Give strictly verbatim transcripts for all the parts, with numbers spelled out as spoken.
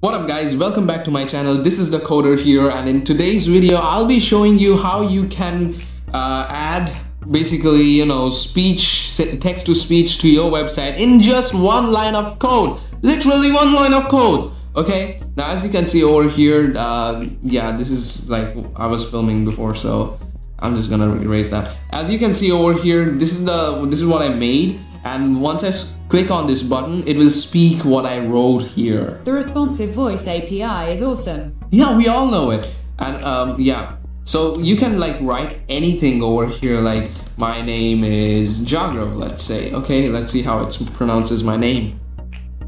What up guys, welcome back to my channel. This is the Coder here, and in today's video I'll be showing you how you can uh, add basically, you know, speech, text to speech to your website in just one line of code. Literally one line of code. Okay, now as you can see over here, uh, yeah, this is like I was filming before, so I'm just gonna erase that. As you can see over here, this is the this is what I made. And once I click on this button, it will speak what I wrote here. The Responsive Voice A P I is awesome. Yeah, we all know it. And um, yeah, so you can like write anything over here. Like my name is Jaagrav, let's say. Okay, let's see how it pronounces my name.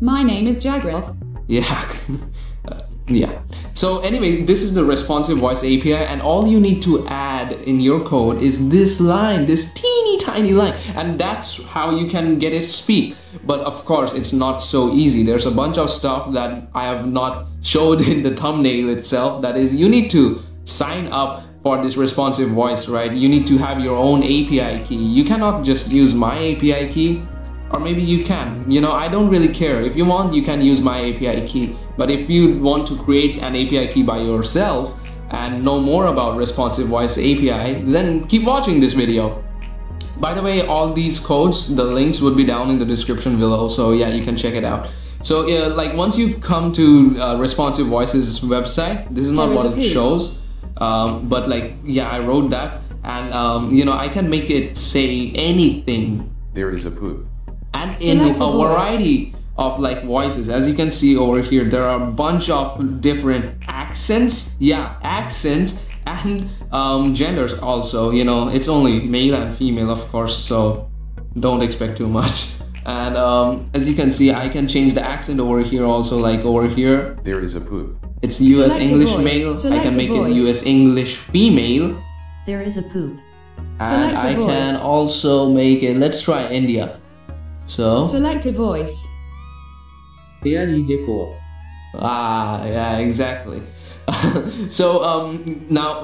My name is Jaagrav. Yeah, uh, yeah. So anyway, this is the Responsive Voice A P I, and all you need to add in your code is this line, this teeny tiny line, and that's how you can get it to speak. But of course, it's not so easy. There's a bunch of stuff that I have not showed in the thumbnail itself. That is, you need to sign up for this Responsive Voice, right? You need to have your own A P I key. You cannot just use my A P I key. Or maybe you can, you know, I don't really care. If you want, you can use my A P I key. But if you want to create an A P I key by yourself and know more about Responsive Voice A P I, then keep watching this video. By the way, all these codes, the links would be down in the description below. So yeah, you can check it out. So yeah, like once you come to uh, Responsive Voice's website, this is not what it shows. Um, but like, yeah, I wrote that. And um, you know, I can make it say anything. There is a poop. And in a variety of like voices. As you can see over here, there are a bunch of different accents. Yeah, accents and um, genders also, you know, it's only male and female, of course, so don't expect too much. And um, as you can see, I can change the accent over here also, like over here. There is a poop. It's U S English male. I can make it U S English female. There is a poop. And I can also make it, let's try India. So select a voice. Ah, yeah, exactly. So um, now,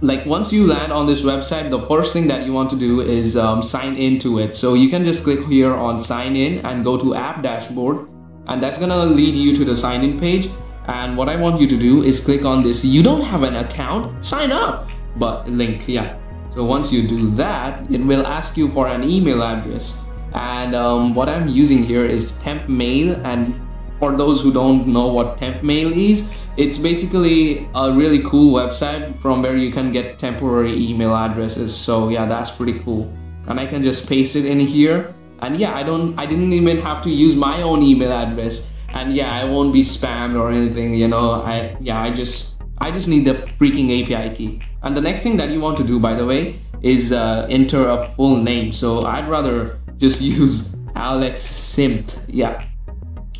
like once you land on this website, the first thing that you want to do is um, sign into it. So you can just click here on sign in and go to app dashboard, and that's gonna lead you to the sign in page. And what I want you to do is click on this. You don't have an account, sign up, but link, yeah. So once you do that, it will ask you for an email address. And um, what I'm using here is Temp Mail, and for those who don't know what Temp Mail is, it's basically a really cool website from where you can get temporary email addresses. So yeah, that's pretty cool. And I can just paste it in here, and yeah, I don't, I didn't even have to use my own email address, and yeah, I won't be spammed or anything, you know. I yeah, I just, I just need the freaking A P I key. And the next thing that you want to do, by the way, is uh, enter a full name. So I'd rather just use Alex Simth, yeah,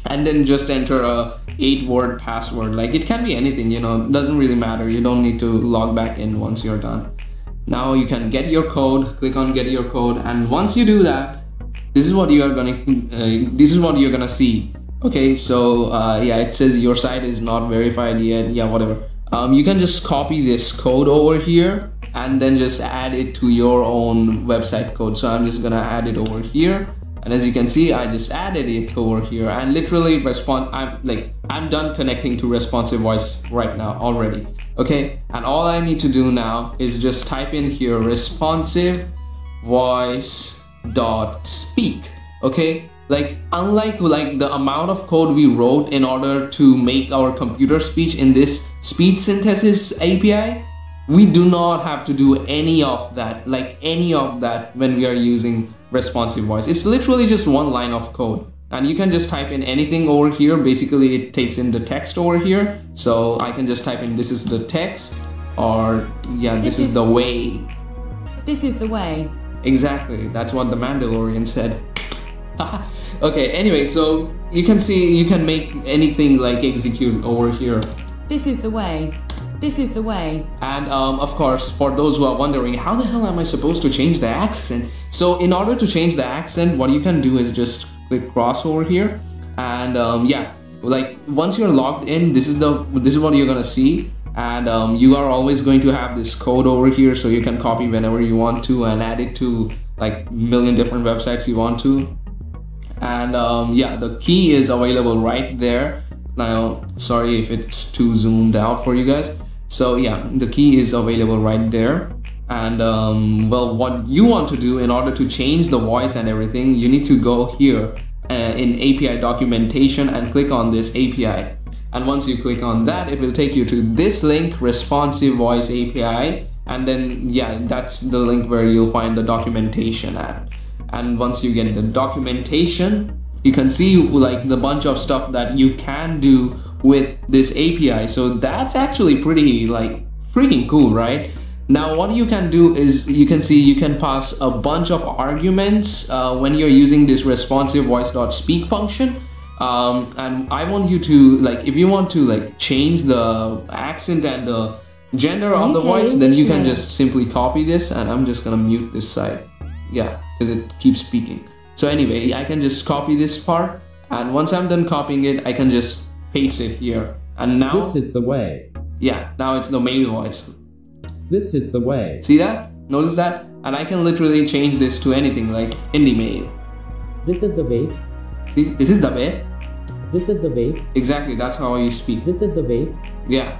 and then just enter a eight word password. Like it can be anything, you know, it doesn't really matter. You don't need to log back in once you're done. Now you can get your code, click on get your code, and once you do that, this is what you are gonna, uh, this is what you're gonna see. Okay, so uh, yeah, it says your site is not verified yet, yeah, whatever. Um, you can just copy this code over here and then just add it to your own website code. So I'm just gonna add it over here, and as you can see, I just added it over here, and literally respond. I'm like, I'm done connecting to Responsive Voice right now already. Okay, and all I need to do now is just type in here Responsive Voice dot speak. Okay, like unlike like the amount of code we wrote in order to make our computer speech in this speech synthesis A P I. We do not have to do any of that, like any of that when we are using Responsive Voice. It's literally just one line of code, and you can just type in anything over here. Basically, it takes in the text over here. So I can just type in, this is the text, or yeah, this, this is, is the way. This is the way. Exactly. That's what the Mandalorian said. Okay. Anyway, so you can see, you can make anything like execute over here. This is the way. This is the way. And um, of course, for those who are wondering, how the hell am I supposed to change the accent? So in order to change the accent, what you can do is just click cross over here. And um, yeah, like once you're logged in, this is the this is what you're gonna see. And um, you are always going to have this code over here, so you can copy whenever you want to and add it to like a million different websites you want to. And um, yeah, the key is available right there. Now, sorry if it's too zoomed out for you guys. So yeah, the key is available right there. And um, well, what you want to do in order to change the voice and everything, you need to go here uh, in A P I documentation and click on this A P I. And once you click on that, it will take you to this link, Responsive Voice A P I. And then, yeah, that's the link where you'll find the documentation at. And once you get the documentation, you can see like the bunch of stuff that you can do with this A P I. So that's actually pretty like freaking cool, right? Now what you can do is you can see you can pass a bunch of arguments uh, when you're using this responsive voice.speak function. Um, and I want you to like, if you want to like change the accent and the gender of the voice, then you can just simply copy this, and I'm just gonna mute this side. Yeah, because it keeps speaking. So anyway, I can just copy this part, and once I'm done copying it, I can just paste it here. And now this is the way. Yeah, now it's the male voice. This is the way. See that? Notice that? And I can literally change this to anything, like Hindi mail. This is the way. See, this is the way. This is the way. Exactly, that's how you speak. This is the way. Yeah.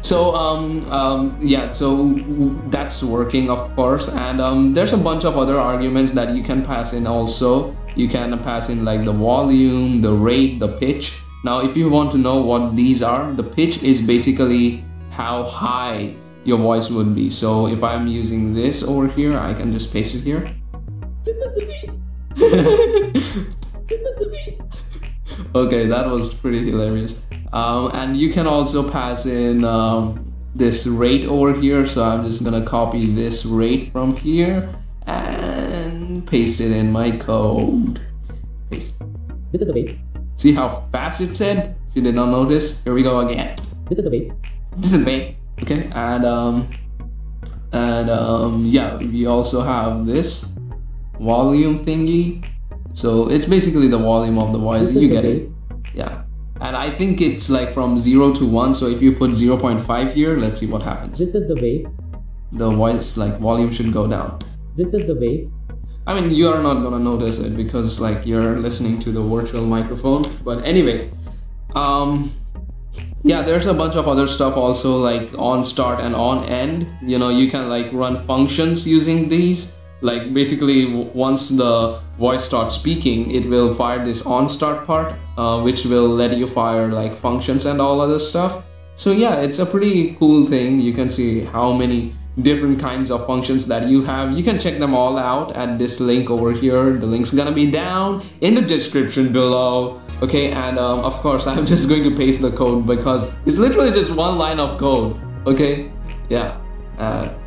so um, um, yeah, so that's working, of course. And um, there's a bunch of other arguments that you can pass in also. You can pass in like the volume, the rate, the pitch. Now, if you want to know what these are, the pitch is basically how high your voice would be. So if I'm using this over here, I can just paste it here. This is the beat. This is the beat. Okay, that was pretty hilarious. Um, and you can also pass in um, this rate over here. So I'm just gonna copy this rate from here and paste it in my code. Paste. This is the beat. See how fast it said? If you did not notice, here we go again. This is the beat. This is the beat. Okay, and um, and um, yeah, we also have this volume thingy. So it's basically the volume of the voice. You get it? Yeah. And I think it's like from zero to one. So if you put zero point five here, let's see what happens. This is the way. The voice like volume should go down. This is the way. I mean, you are not gonna notice it because like you're listening to the virtual microphone. But anyway, um, yeah, there's a bunch of other stuff also, like on start and on end. You know, you can like run functions using these. Like basically once the voice starts speaking, it will fire this on start part, uh, which will let you fire like functions and all other stuff. So yeah, it's a pretty cool thing. You can see how many different kinds of functions that you have. You can check them all out at this link over here. The link's gonna be down in the description below. Okay, and um, of course, I'm just going to paste the code because it's literally just one line of code. Okay, yeah. Uh,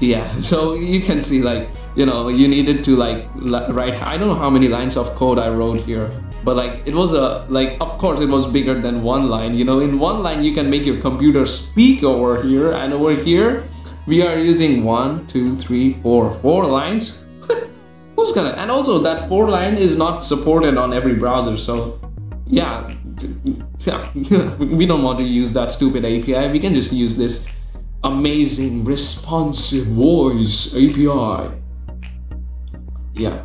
Yeah, so you can see like, you know, you needed to like write, I don't know how many lines of code I wrote here, but like it was a, like of course it was bigger than one line, you know, in one line you can make your computer speak over here, and over here we are using one, two, three, four, four lines. Who's gonna, and also that four line is not supported on every browser, so yeah, yeah. We don't want to use that stupid A P I, we can just use this amazing responsive voice A P I. Yeah,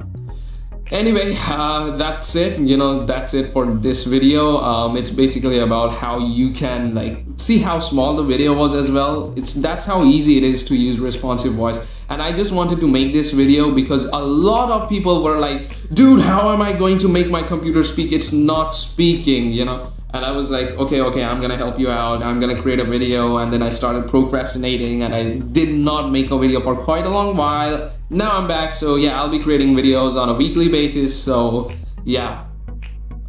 anyway, uh, that's it, you know, that's it for this video. Um, it's basically about how you can like see how small the video was as well. It's that's how easy it is to use responsive voice. And I just wanted to make this video because a lot of people were like, dude, how am I going to make my computer speak? It's not speaking, you know. And I was like, okay, okay, I'm gonna help you out. I'm gonna create a video. And then I started procrastinating and I did not make a video for quite a long while. Now I'm back. So yeah, I'll be creating videos on a weekly basis. So yeah,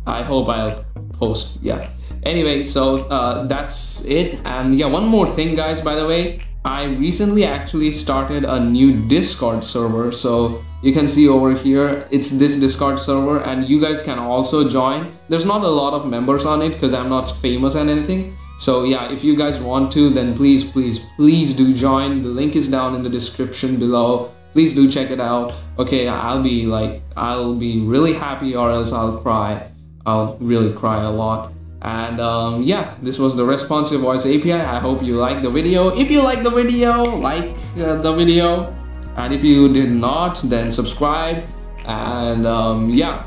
I hope I'll post, yeah. Anyway, so uh, that's it. And yeah, one more thing, guys, by the way, I recently actually started a new Discord server. So you can see over here, it's this Discord server, and you guys can also join. There's not a lot of members on it because I'm not famous and anything. So yeah, if you guys want to, then please, please, please do join. The link is down in the description below. Please do check it out. Okay, I'll be like, I'll be really happy or else I'll cry. I'll really cry a lot. And um, yeah, this was the Responsive Voice A P I. I hope you liked the video. If you liked the video, like uh, the video. And if you did not, then subscribe. And um, yeah,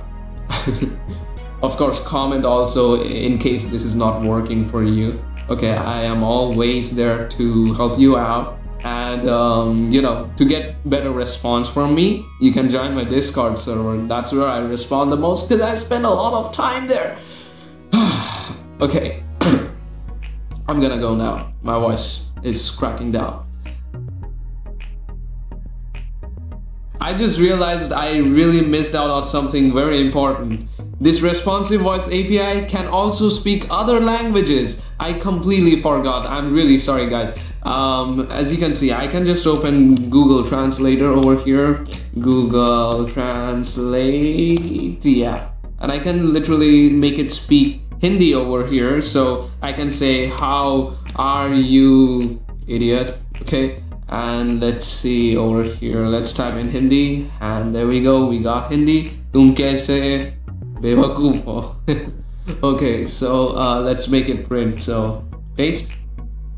Of course, comment also in case this is not working for you. Okay, I am always there to help you out. And, um, you know, to get better response from me, you can join my Discord server. That's where I respond the most because I spend a lot of time there. Okay, I'm gonna go now. My voice is cracking down. I just realized I really missed out on something very important. This Responsive Voice A P I can also speak other languages. I completely forgot. I'm really sorry, guys. Um, as you can see, I can just open Google Translator over here. Google Translate, yeah. And I can literally make it speak Hindi over here. So I can say, how are you, idiot? Okay. And let's see over here, let's type in Hindi, and there we go, we got Hindi. Tum kaise bevakoof ho? Okay, so uh, let's make it print. So paste.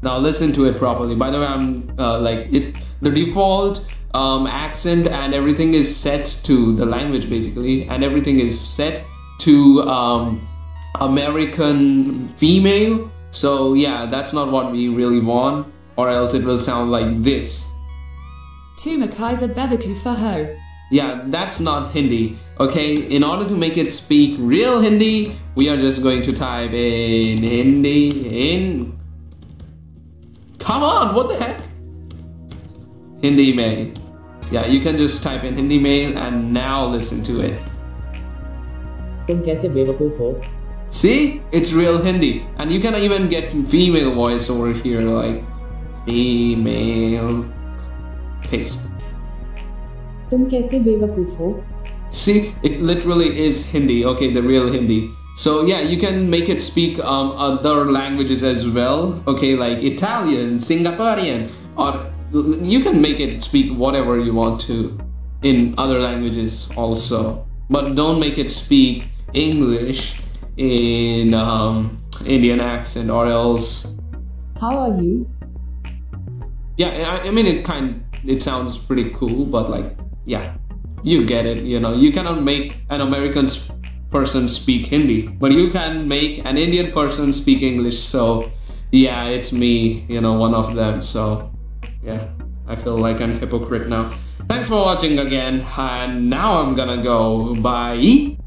Now listen to it properly. By the way, I'm uh, like it. The default um, accent and everything is set to the language basically, and everything is set to um, American female. So yeah, that's not what we really want. Or else it will sound like this. Yeah, that's not Hindi. Okay, in order to make it speak real Hindi, we are just going to type in Hindi in. Come on, what the heck? Hindi mail. Yeah, you can just type in Hindi mail and now listen to it. See, it's real Hindi. And you can even get female voice over here, like. Email paste. Tum kaise bewakoof ho? See, it literally is Hindi. Okay, the real Hindi. So yeah, you can make it speak um, other languages as well. Okay, like Italian, Singaporean, or you can make it speak whatever you want to in other languages also. But don't make it speak English in um, Indian accent, or else. How are you? Yeah, I mean, it kind it sounds pretty cool, but like, yeah, you get it, you know. You cannot make an American person speak Hindi, but you can make an Indian person speak English. So yeah, it's me, you know, one of them. So yeah, I feel like I'm a hypocrite now. Thanks for watching again, and now I'm gonna go. Bye.